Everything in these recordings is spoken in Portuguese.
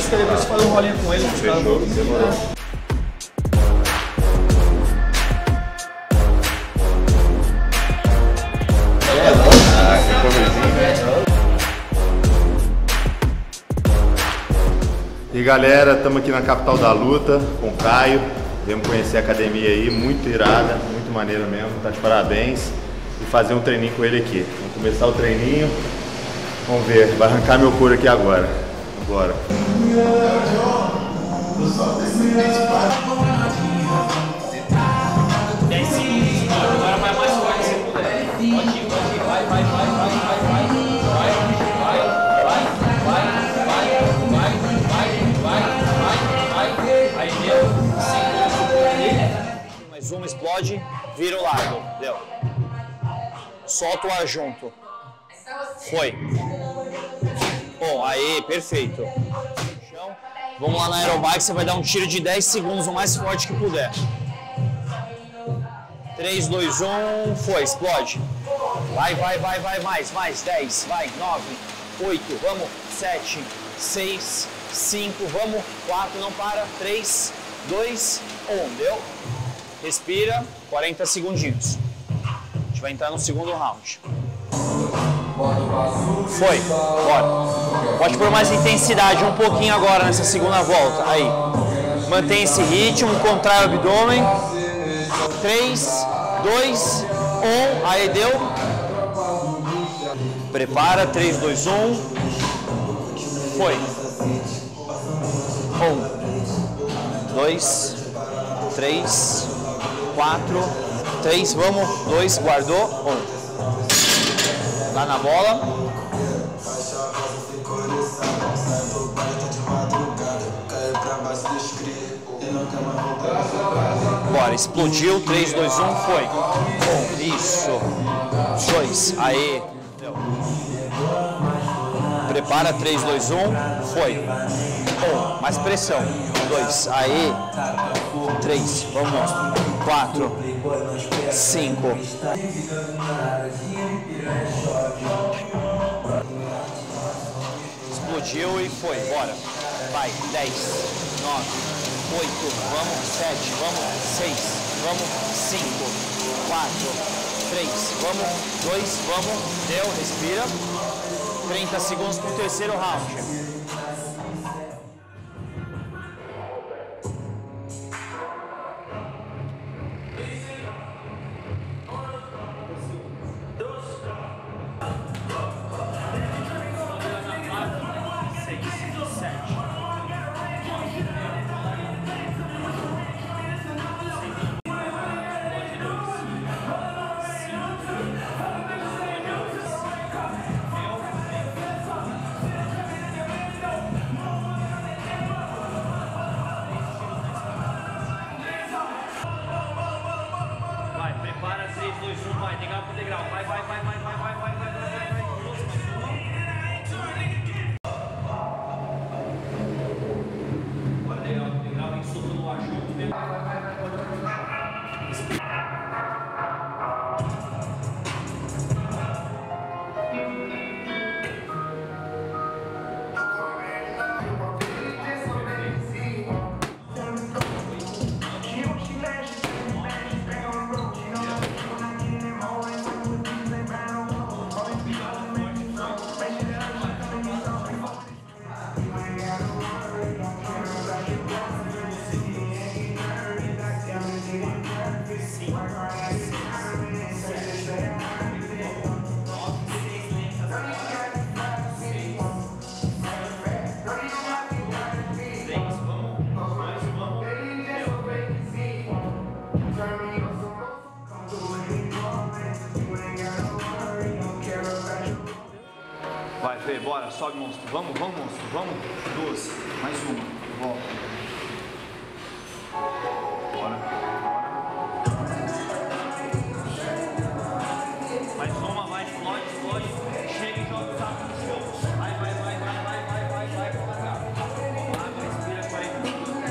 física, depois você faz um rolinho com ele. Fechou, demorou. E galera, estamos aqui na Capital da Luta com o Caio, viemos conhecer a academia aí, muito irada, muito maneira mesmo, tá de parabéns, e fazer um treininho com ele aqui. Vamos começar o treininho, vamos ver, vai arrancar meu couro aqui agora, bora. Um explode, vira o lado, deu. Solta o ar junto. Foi. Bom, aí, perfeito. Vamos lá na aerobike, você vai dar um tiro de 10 segundos, o mais forte que puder. 3, 2, 1, foi, explode. Vai, vai, vai, vai, mais, 10, vai, 9, 8, vamos, 7, 6, 5, vamos, 4, não para, 3, 2, 1, deu? Respira, 40 segundinhos. A gente vai entrar no segundo round. Foi, bora. Pode pôr mais intensidade um pouquinho agora nessa segunda volta. Aí, mantém esse ritmo, contrai o abdômen. 3, 2, 1, aí deu. Prepara, 3, 2, 1. Foi. 1, 2, 3, 4, 3, vamos, 2, guardou, 1. Lá na bola. Bora, explodiu, 3, 2, 1, foi. 1, isso. 2, aê. Prepara, 3, 2, 1, foi. 1, mais pressão. 2, aê. 3, vamos lá. 4, 5. Explodiu e foi, bora. Vai, 10, 9, 8, vamos, 7, vamos, 6, vamos, 5, 4, 3, vamos, 2, vamos, deu, respira. 30 segundos para o terceiro round. Bora, sobe, monstro. Vamos, vamos, monstro. Vamos. 12. Mais uma. Volta. Bora. Mais uma, vai, explode, explode. Chega e joga o saco no chão. Vai, vai, vai, vai, vai, vai, vai, vai, vai, vai. Vamos lá, respira 40 segundos.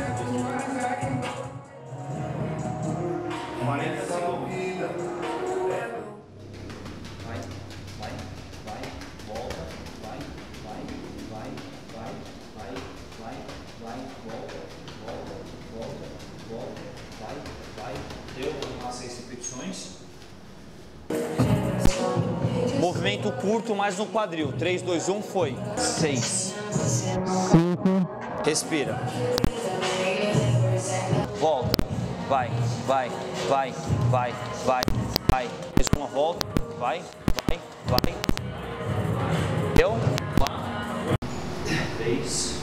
40 segundos. Vai, volta, vai, vai, vai, vai, vai, vai. Vai. Deu umas 6 repetições. Movimento curto, mais no quadril. 3, 2, 1, foi. 6. 5. Respira. Volta. Vai. Mais uma volta. Vai. Deu. 3.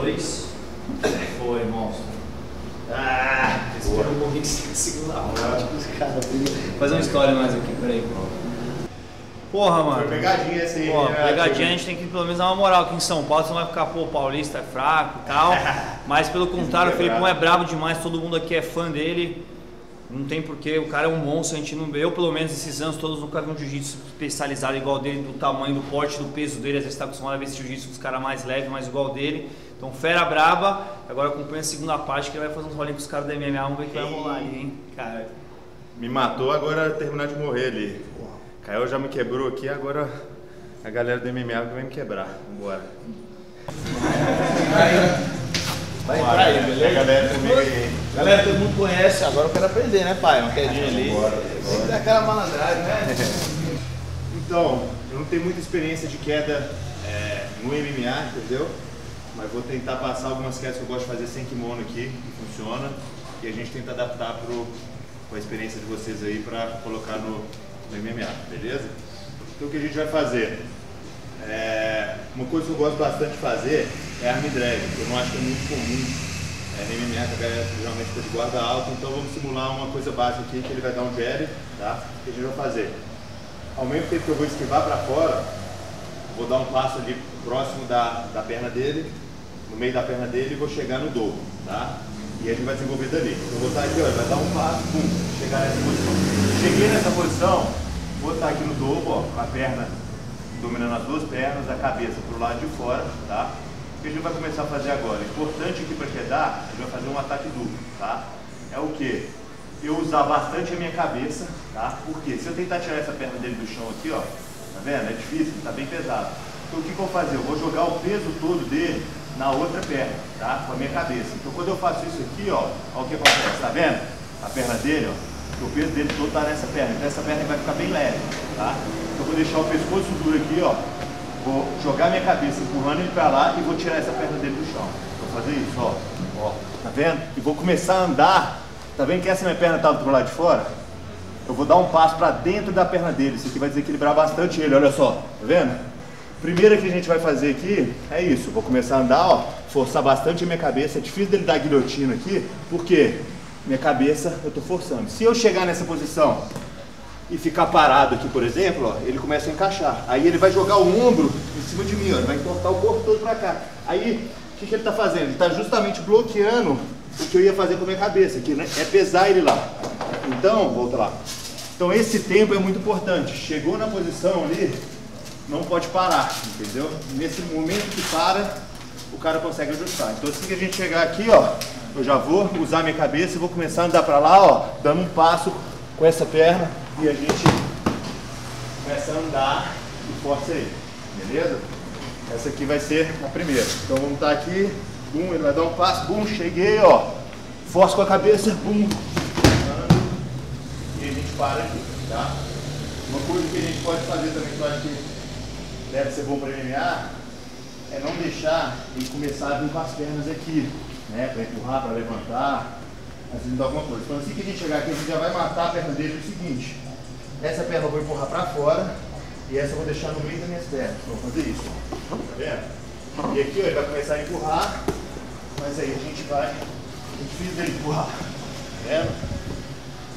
2. Foi, monstro. Espera um pouquinho que você tem a segunda aula. Cara, fazer uma história mais aqui, peraí. Porra, mano. Foi pegadinha essa aí. Porra, pegadinha, a gente tem que pelo menos dar uma moral aqui em São Paulo. Você não vai ficar, pô, paulista é fraco e tal. Mas pelo contrário, o Felipão é brabo demais, todo mundo aqui é fã dele. Não tem porquê, o cara é um monstro, a gente não... Eu, pelo menos, esses anos todos nunca vi um jiu-jitsu especializado igual dele, do tamanho, do porte, do peso dele. Às vezes tá acostumado a ver esse jiu-jitsu dos caras mais leves, mas igual dele. Então, fera braba. Agora acompanha a segunda parte, que ele vai fazer uns rolinhos com os caras da MMA, vamos ver o que vai rolar ali, hein, cara. Me matou, agora terminar de morrer ali. Porra. Caio já me quebrou aqui, agora a galera do MMA vai me quebrar. Vambora. Vai, beleza? Galera, todo mundo conhece, agora eu quero aprender, né, pai? Uma quedinha ali. Tem que dar aquela malandragem, né? Então, eu não tenho muita experiência de queda no MMA, entendeu? Mas vou tentar passar algumas quedas que eu gosto de fazer sem kimono aqui, que funciona. E a gente tenta adaptar com a experiência de vocês aí pra colocar no MMA, beleza? Então o que a gente vai fazer? Uma coisa que eu gosto bastante de fazer é arm drag, eu não acho que é muito comum no MMA, que a galera geralmente está de guarda alta, então vamos simular uma coisa básica aqui, que ele vai dar um jab, tá? O que a gente vai fazer? Ao mesmo tempo que eu vou esquivar para fora, vou dar um passo ali próximo da perna dele, no meio da perna dele, e vou chegar no dobro, tá? E a gente vai desenvolver dali. Eu vou estar aqui, ó, ele vai dar um passo, pum, chegar nessa posição. Cheguei nessa posição, vou estar aqui no dobro, ó, com a perna dominando as duas pernas, a cabeça para o lado de fora, tá? O que a gente vai começar a fazer agora? O importante aqui para quedar, a gente vai fazer um ataque duplo, tá? É o quê? Eu usar bastante a minha cabeça, tá? Porque se eu tentar tirar essa perna dele do chão aqui, ó, tá vendo? É difícil, tá bem pesado. Então o que eu vou fazer? Eu vou jogar o peso todo dele na outra perna, tá? Com a minha cabeça. Então quando eu faço isso aqui, ó, olha o que acontece, tá vendo? A perna dele, ó. O peso dele todo tá nessa perna, então essa perna vai ficar bem leve, tá? Então eu vou deixar o pescoço duro aqui, ó. Vou jogar minha cabeça empurrando ele pra lá e vou tirar essa perna dele do chão. Vou fazer isso, ó. Tá vendo? E vou começar a andar. Tá vendo que essa minha perna tava pro lado de fora? Eu vou dar um passo pra dentro da perna dele. Isso aqui vai desequilibrar bastante ele, olha só. Tá vendo? Primeiro que a gente vai fazer aqui é isso. Vou começar a andar, ó. Forçar bastante a minha cabeça. É difícil dele dar guilhotina aqui, por quê? Minha cabeça, eu estou forçando. Se eu chegar nessa posição e ficar parado aqui, por exemplo, ó, ele começa a encaixar. Aí ele vai jogar o ombro em cima de mim, ó, ele vai entortar o corpo todo para cá. Aí, o que ele está fazendo? Ele está justamente bloqueando o que eu ia fazer com a minha cabeça, que é pesar ele lá. Então, volta lá. Então, esse tempo é muito importante. Chegou na posição ali, não pode parar, entendeu? Nesse momento que para, o cara consegue ajustar. Então, assim que a gente chegar aqui, ó, eu já vou usar minha cabeça e vou começar a andar pra lá, ó, dando um passo com essa perna e a gente começa a andar e força ele, beleza? Essa aqui vai ser a primeira. Então vamos estar aqui, bum, ele vai dar um passo, bum, cheguei, ó, força com a cabeça, bum, e a gente para aqui, tá? Uma coisa que a gente pode fazer também, que eu acho que deve ser bom pra MMA, é não deixar ele começar a vir com as pernas aqui, né, para empurrar, para levantar, assim, alguma coisa. Então assim que a gente chegar aqui, a gente já vai matar a perna dele do seguinte: essa perna eu vou empurrar para fora e essa eu vou deixar no meio das minhas pernas. Vou fazer isso, tá vendo? E aqui, ó, ele vai começar a empurrar, mas aí a gente vai, é difícil dele empurrar, tá vendo?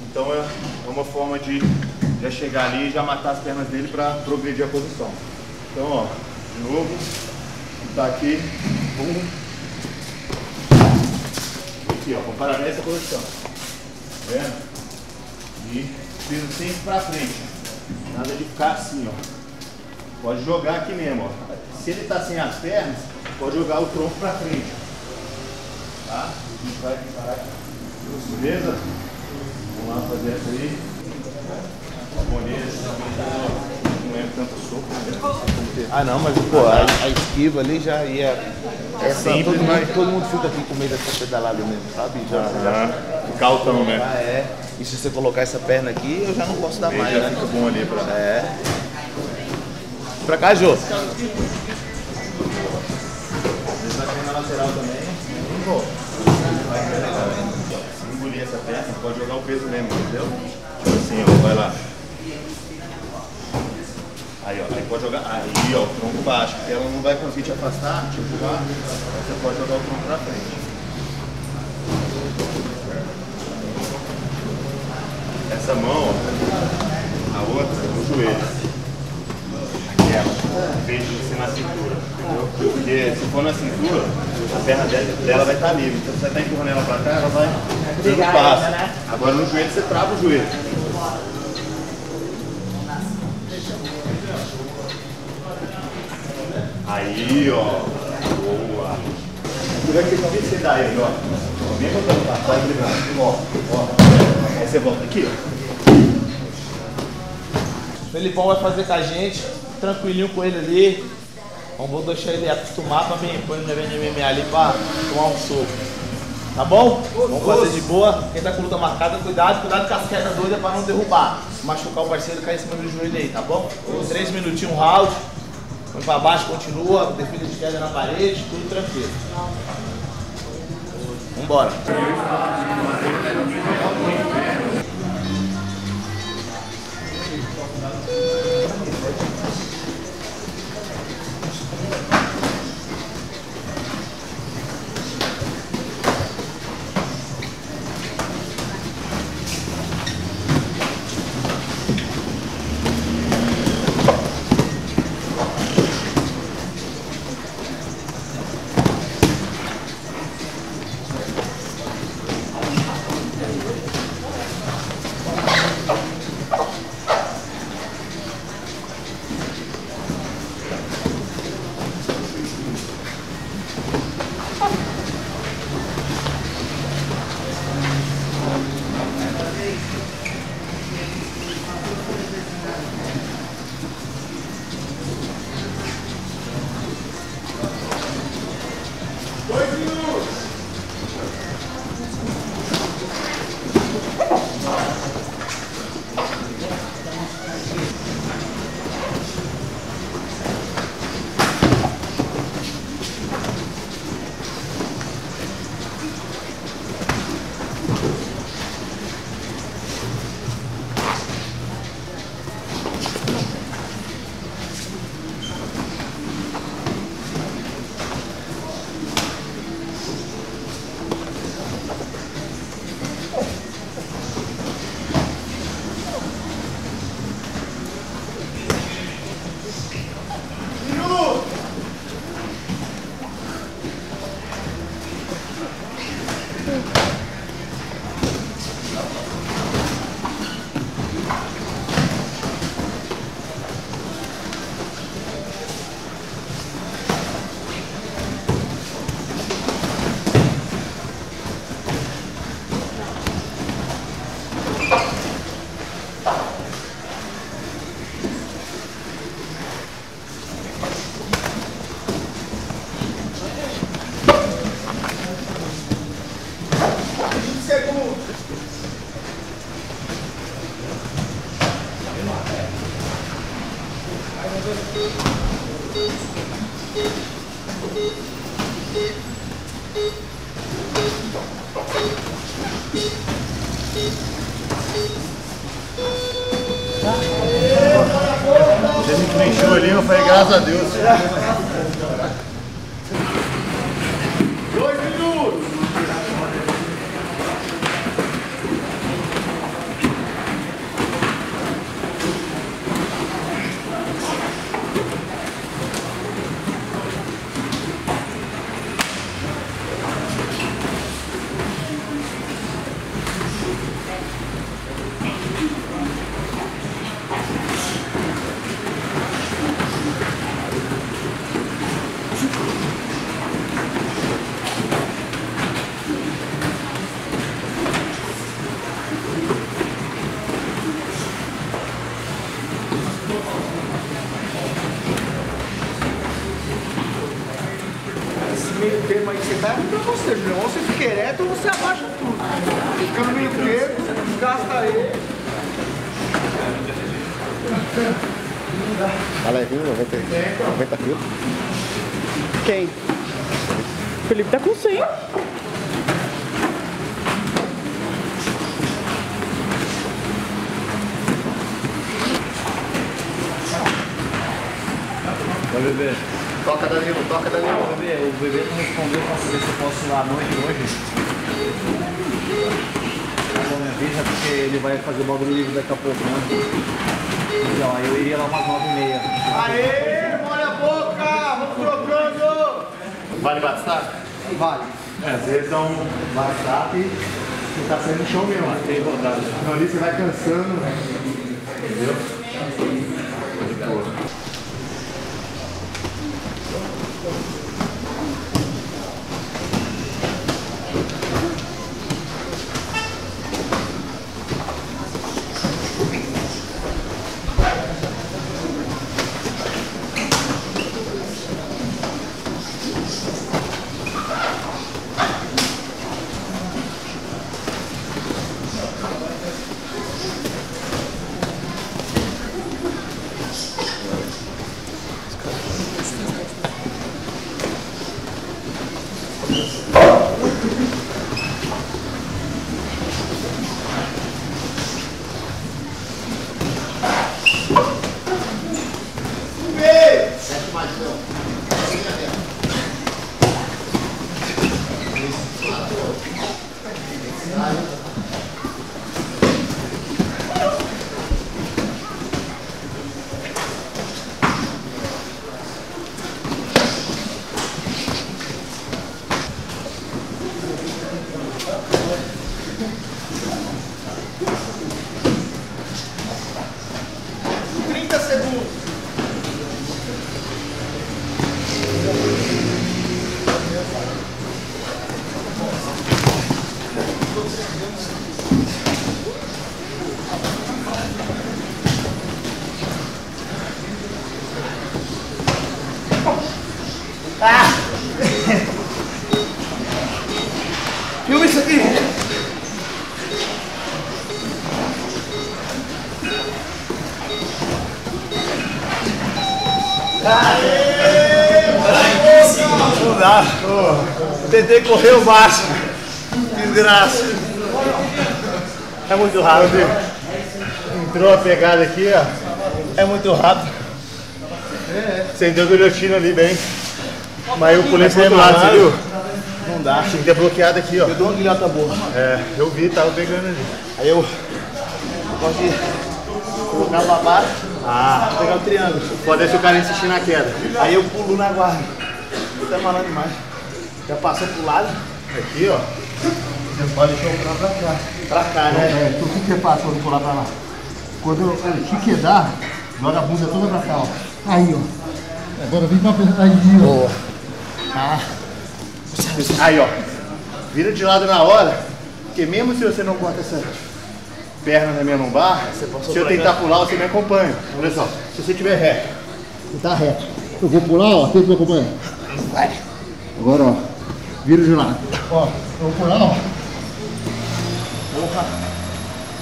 Então é uma forma de já chegar ali e já matar as pernas dele para progredir a posição. Então, ó, de novo, tá aqui, um. Aqui, ó, vamos parar nessa posição, tá vendo? E peso sempre pra frente, nada de ficar assim, ó. Pode jogar aqui mesmo, ó. Se ele tá sem as pernas, pode jogar o tronco pra frente, tá? A gente vai parar aqui, beleza? Vamos lá fazer essa aí. Não é tanto soco, né? Ah não, mas pô, a esquiva ali já ia... É simples, todo mundo fica aqui com medo dessa pedalada mesmo, sabe? Já Cautão, né? Ah, é. E se você colocar essa perna aqui, eu já não posso dar mais, né? Fica bom ali pra... É. Pra cá, Jô. Na lateral também. Se engolir essa perna, pode jogar o peso mesmo, entendeu? Assim, ó, vai lá. Aí, ó, aí pode jogar. Aí, ó, o tronco baixo, porque ela não vai conseguir te afastar, te empurrar. Você pode jogar o tronco pra frente. Essa mão, ó, a outra no joelho. Aquela, vejo você na cintura, entendeu? Porque se for na cintura, a perna dela vai estar livre. Então você está empurrando ela para cá, ela vai dando espaço. Agora no joelho você trava o joelho. Aí, ó. Boa. Durante que talvez você dá ele, ó. Vem com o tá brigando. Ó, ó. Aí você volta aqui, ó. O Felipão vai fazer com a gente, tranquilinho com ele ali. Vamos deixar ele acostumar pra mim, quando ele vem de MMA ali pra tomar um soco. Tá bom? Vamos fazer de boa. Quem tá com luta marcada, cuidado, cuidado com as quedas doidas pra não derrubar. Machucar o parceiro e cair em cima do joelho aí, tá bom? 3 minutinhos, um round. Põe pra baixo, continua, defesa de queda na parede, tudo tranquilo. Vambora. Você me preencheu ali, eu falei, graças a Deus. 2 minutos! Meio tempo aí que você tá, então você fica ereto ou você abaixa tudo. Ficando desgasta ele. Tá levinho, 90 quilos. Quem? O Felipe tá com 100. Vai, bebê. Toca, Danilo, toca, Danilo. Bebê, o bebê não respondeu pra saber se eu posso ir lá à noite hoje. Eu minha vida, porque ele vai fazer o bagulho livre daqui a pouco, né? Então, aí eu iria lá umas 9h30. Aê, molha a boca! Vamos trocando! Vale WhatsApp? Vale. É, às vezes é um WhatsApp que tá saindo no show mesmo. Tem vontade. Então ali você vai cansando, né? Entendeu? Filma isso aqui! Não dá, pô! Tentei correr o máximo! Desgraça! É muito rápido! Entrou a pegada aqui, ó! É muito rápido! Você deu guilhotina ali bem! Mas eu pulei pro outro lado, você viu? Não dá. Tinha que ter bloqueado aqui, ó. Eu dou uma guilhota boa. É, eu vi, tava pegando ali. Aí eu gosto de colocar pra baixo, pegar o triângulo. Pode deixar o cara insistir na queda. Aí eu pulo na guarda. Tá malando demais. Já passou pro lado. Aqui, ó. Você pode deixar o pular pra cá. Pra cá, né? É, tu que passa quando pular pra lá? Quando eu te quedar, joga a bunda toda pra cá, ó. Aí, ó. Agora vem pra apertar aqui, ó. Boa. Aí, ó, vira de lado na hora, porque mesmo se você não corta essa perna na minha lombar, se eu tentar pular, você me acompanha. Olha só, se você tiver reto, você tá reto. Eu vou pular, ó, tenta me acompanhar. Vai. Agora, ó, vira de lado. Ó, eu vou pular, ó. Porra.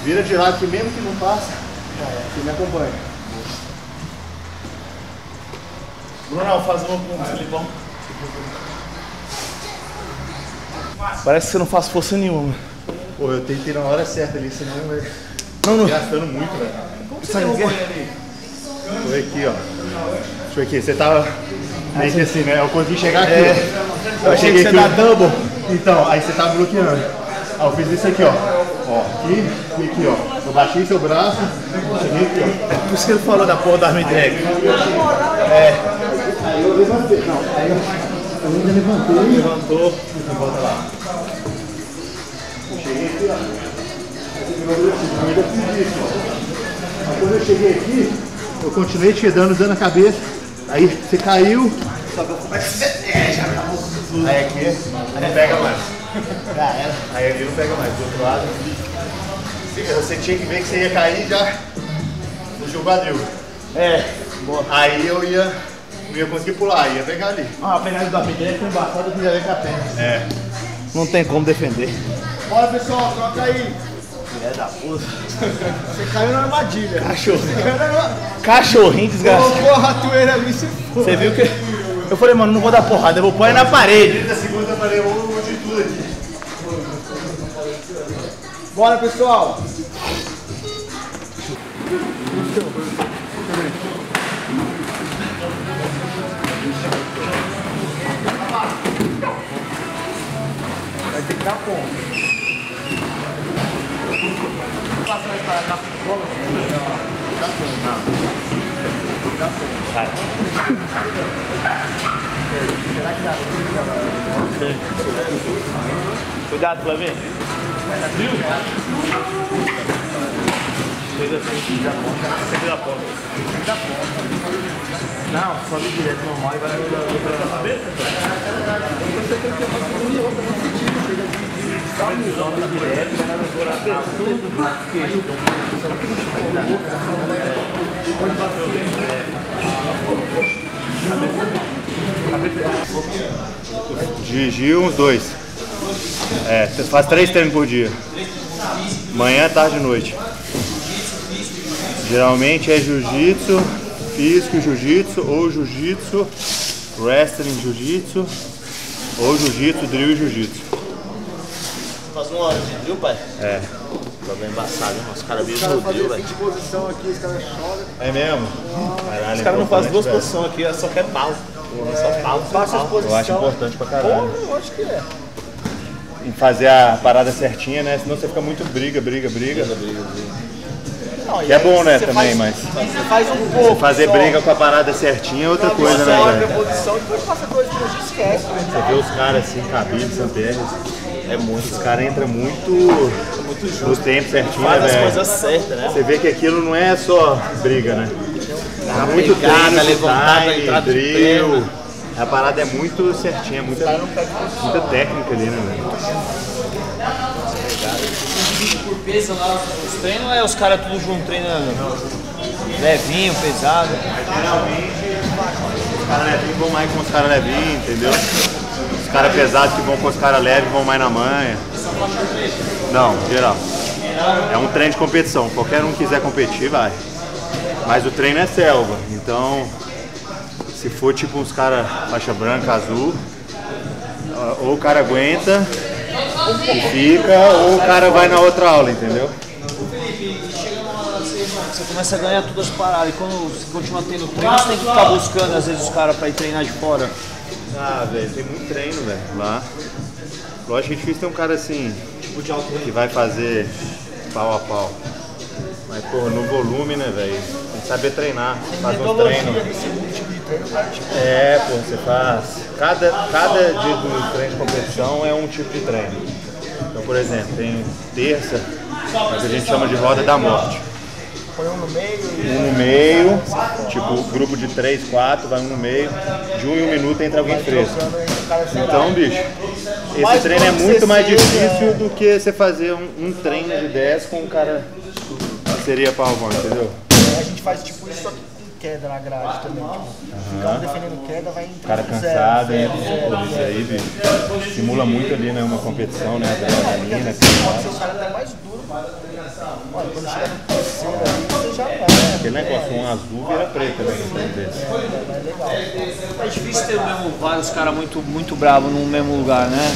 Vira de lado, que mesmo que não passa, você me acompanha. Bruno, faz uma com o Felipão. Parece que você não faz força nenhuma. Pô, eu tentei na hora certa ali, senão vai gastando muito, velho. Como você derrubou ele ali? Foi aqui, ó. Foi aqui, você tava meio que assim, né? Eu consegui chegar aqui. Eu cheguei que você dá double. Então, aí você tava bloqueando. Aí eu fiz isso aqui, ó. Ó, aqui e aqui, ó. Eu baixei seu braço, cheguei aqui, ó. É por isso que ele falou da porra da arma drag. Aí eu levantei, não, aí eu ainda levantei. Levantou, então volta lá. Eu cheguei aqui, ó. Eu ainda fiz isso, ó. Mas quando eu cheguei aqui, eu continuei te dando a cabeça. Aí você caiu. Só que eu comecei a já me dá. Aí aqui, aí não pega mais. Já era. Aí ali não pega mais, do outro lado. Você tinha que ver que você ia cair já no jogador. É, boa. Aí eu ia. Não ia conseguir pular, ia pegar ali. Ah, a pegada do apito é embaçada que já vem com a perna. É. Não tem como defender. Bora, pessoal, troca aí. Filha da puta. Você caiu na armadilha. Cachorrinho desgraçado. Colocou a ratoeira ali e se foi. Você viu que... Eu falei, mano, não vou dar porrada, eu vou pôr aí na parede. 30 segundos eu falei, eu vou de tudo aqui. Bora, pessoal. Vai ter que dar ponto. Cuidado, Flavinho. Viu? Coisa assim, sempre da ponta. Não, sobe direto normal e vai na cabeça. Você tem que fazer outra, dirigir uns dois. É, você faz 3 treinos por dia. Manhã, tarde e noite. Geralmente é jiu-jitsu, físico, jiu-jitsu, ou jiu-jitsu, wrestling, jiu-jitsu, ou jiu-jitsu, drill e jiu-jitsu. Faz 1 hora de drill, pai? É. Tá bem embaçado, né? Os caras viram no drill, velho. É mesmo? Caralho, os caras não fazem 2 posições aqui, só quer pau. É só pau, passa as posições. Eu acho importante pra caralho. Pô, eu acho que é. Em fazer a parada certinha, né? Senão você fica muito briga. Não, que é bom, né, também, faz, mas... Você faz um pouco, fazer só briga com a parada certinha é outra coisa, né, velho? Posição, depois passa 2 minutos e esquece. Você vê os caras assim, cabidos, anterros. É muito, os caras entram muito no tempo certinho, né, velho? Coisas certas, né? Você vê que aquilo não é só briga, né? Tá muito treino, drill. A parada é muito certinha, muita técnica ali, né, velho? Por peso lá, os treinos é os caras tudo junto treinando levinho, pesado. Geralmente os caras levinhos vão mais com os caras levinhos, entendeu? Os caras pesados que vão com os caras leves vão mais na manha. Não, geral. É um treino de competição, qualquer um que quiser competir vai. Mas o treino é selva, então se for tipo uns caras faixa branca, azul, ou o cara aguenta e fica, ou o cara vai na outra aula, entendeu? Felipe, chega numa hora assim, você começa a ganhar todas as paradas, e quando você continua tendo treino, você tem que ficar buscando às vezes os caras pra ir treinar de fora. Ah, velho, tem muito treino, velho, lá. Lógico que é difícil ter um cara assim, tipo de alto que vai fazer pau a pau. Mas, porra, no volume, né, velho? Tem que saber treinar, faz uns treinos. É, pô, você faz. Cada dia do treino de competição é um tipo de treino. Então, por exemplo, tem terça, que a gente chama de roda da morte. Põe um no meio. Um no meio, tipo grupo de 3, 4, vai um no meio. De 1 em 1 minuto entra alguém fresco. Então, bicho, esse treino é muito mais difícil do que você fazer um treino de 10 com um cara que seria palvão, entendeu? A gente faz tipo isso aqui. Queda na grade também, tipo, o cara defendendo queda vai entrar. O cara cansado, zero. Isso aí, bicho, simula muito ali, né, uma competição, né, adrenalina, o cara tá mais duro, mano. Olha, quando chega no terceiro ali, você já vai. Aquele negócio, um azul vira preto, né, é legal. É difícil ter mesmo vários caras muito bravos num mesmo lugar, né?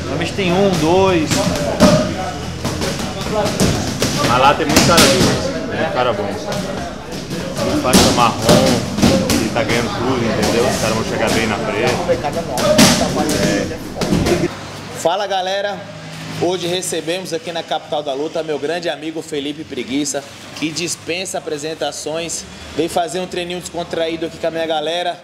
Normalmente tem 1, 2... Mas lá tem muito cara duro, né, cara bom. Faixa marrom e tá ganhando tudo, entendeu? Os caras vão chegar bem na frente. Fala, galera! Hoje recebemos aqui na Capital da Luta meu grande amigo Felipe Preguiça, que dispensa apresentações. Vem fazer um treininho descontraído aqui com a minha galera.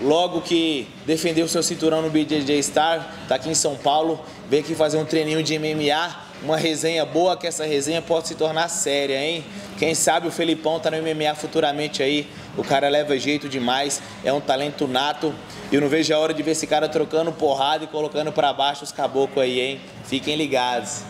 Logo que defendeu o seu cinturão no BJJ Stars, tá aqui em São Paulo. Vem aqui fazer um treininho de MMA. Uma resenha boa, que essa resenha pode se tornar séria, hein? Quem sabe o Felipão tá no MMA futuramente aí. O cara leva jeito demais, é um talento nato. Eu não vejo a hora de ver esse cara trocando porrada e colocando pra baixo os caboclos aí, hein? Fiquem ligados.